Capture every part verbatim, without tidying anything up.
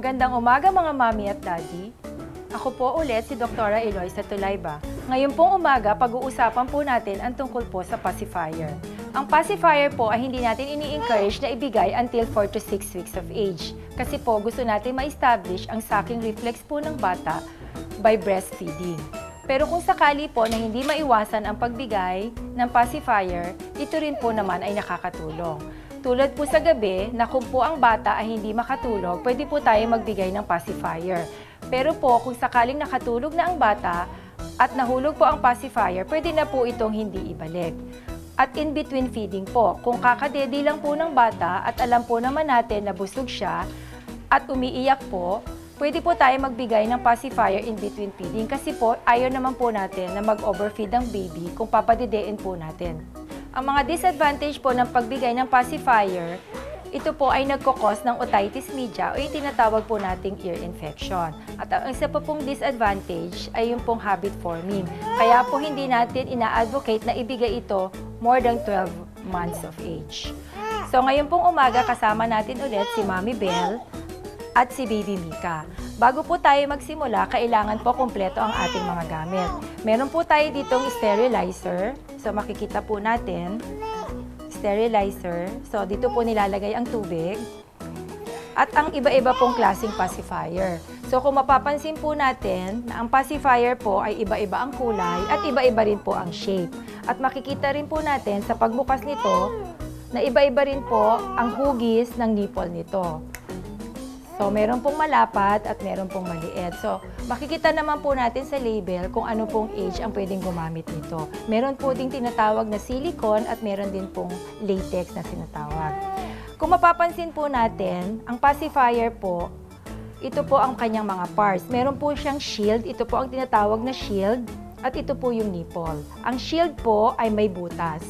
Magandang umaga mga mami at daddy. Ako po ulit si Doctor Eloisa Tulayba. Ngayon pong umaga, pag-uusapan po natin ang tungkol po sa pacifier. Ang pacifier po ay hindi natin ini-encourage na ibigay until four to six weeks of age. Kasi po gusto natin ma-establish ang sucking reflex po ng bata by breastfeeding. Pero kung sakali po na hindi maiwasan ang pagbigay ng pacifier, ito rin po naman ay nakakatulong. Tulad po sa gabi, na kung po ang bata ay hindi makatulog, pwede po tayo magbigay ng pacifier. Pero po, kung sakaling nakatulog na ang bata at nahulog po ang pacifier, pwede na po itong hindi ibalik. At in between feeding po, kung kakadedi lang po ng bata at alam po naman natin na busog siya at umiiyak po, pwede po tayo magbigay ng pacifier in between feeding kasi po ayaw naman po natin na mag-overfeed ang baby kung papadedein po natin. Ang mga disadvantage po ng pagbigay ng pacifier, ito po ay nagkukos ng otitis media o yung tinatawag po nating ear infection. At ang isa po pong disadvantage ay yung pong habit forming. Kaya po hindi natin ina-advocate na ibigay ito more than twelve months of age. So ngayon pong umaga kasama natin ulit si Mommy Belle at si Baby Mika. Bago po tayo magsimula, kailangan po kumpleto ang ating mga gamit. Meron po tayo ditong sterilizer. So makikita po natin, sterilizer. So dito po nilalagay ang tubig. At ang iba-iba pong klaseng pacifier. So kung mapapansin po natin, na ang pacifier po ay iba-iba ang kulay at iba-iba rin po ang shape. At makikita rin po natin sa pagbukas nito, na iba-iba rin po ang hugis ng nipple nito. So, meron pong malapat at meron pong maliit. So, makikita naman po natin sa label kung ano pong age ang pwedeng gumamit nito. Meron po ding tinatawag na silicone at meron din pong latex na tinatawag. Kung mapapansin po natin, ang pacifier po, ito po ang kanyang mga parts. Meron po siyang shield, ito po ang tinatawag na shield, at ito po yung nipple. Ang shield po ay may butas.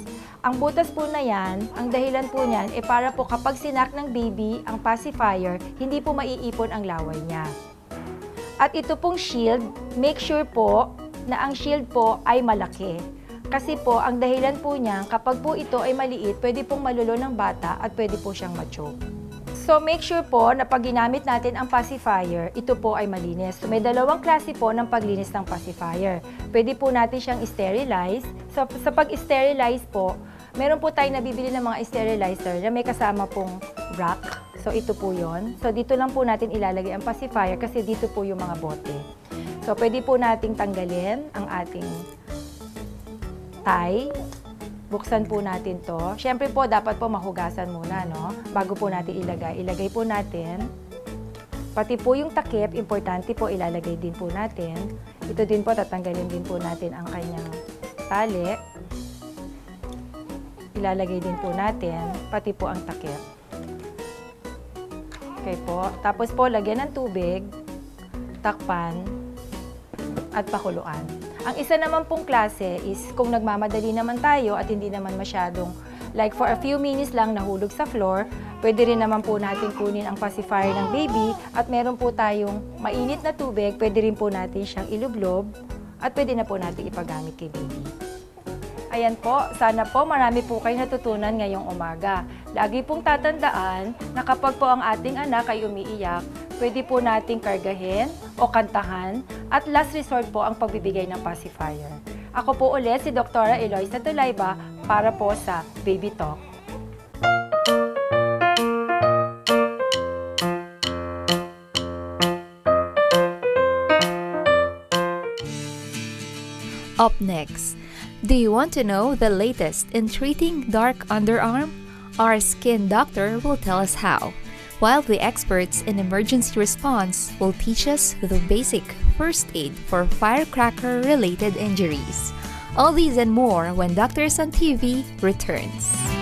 Ang butas po na yan, ang dahilan po niyan, e para po kapag sinak ng baby ang pacifier, hindi po maiipon ang laway niya. At ito pong shield, make sure po na ang shield po ay malaki. Kasi po, ang dahilan po niyan, kapag po ito ay maliit, pwede pong malulo ng bata at pwede po siyang ma-choke. So make sure po na pag ginamit natin ang pacifier, ito po ay malinis. So may dalawang klase po ng paglinis ng pacifier. Pwede po natin siyang sterilize. So sa pag-sterilize po, meron po tayong nabibili ng mga sterilizer na may kasama pong rack. So, ito po yun. So, dito lang po natin ilalagay ang pacifier kasi dito po yung mga bote. So, pwede po nating tanggalin ang ating tie. Buksan po natin to. Siyempre po, dapat po mahugasan muna, no? Bago po natin ilagay. Ilagay po natin. Pati po yung takip, importante po, ilalagay din po natin. Ito din po, tatanggalin din po natin ang kanyang tali. Ilalagay din po natin, pati po ang takip. Okay po. Tapos po, lagyan ng tubig, takpan, at pakuluan. Ang isa naman pong klase is kung nagmamadali naman tayo at hindi naman masyadong, like for a few minutes lang nahulog sa floor, pwede rin naman po natin kunin ang pacifier ng baby at meron po tayong mainit na tubig, pwede rin po natin siyang ilublob at pwede na po natin ipagamit kay baby. Ayan po, sana po marami po kayo natutunan ngayong umaga. Lagi pong tatandaan na kapag po ang ating anak ay umiiyak, pwede po nating kargahin o kantahan at last resort po ang pagbibigay ng pacifier. Ako po ulit si Doctor Eloisa Tulayba para po sa Baby Talk. Up next, do you want to know the latest in treating dark underarm? Our skin doctor will tell us how, while the experts in emergency response will teach us the basic first aid for firecracker-related injuries. All these and more when Doctors on T V returns.